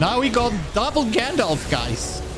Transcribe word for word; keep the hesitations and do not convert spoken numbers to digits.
Now we got double Gandalf, guys.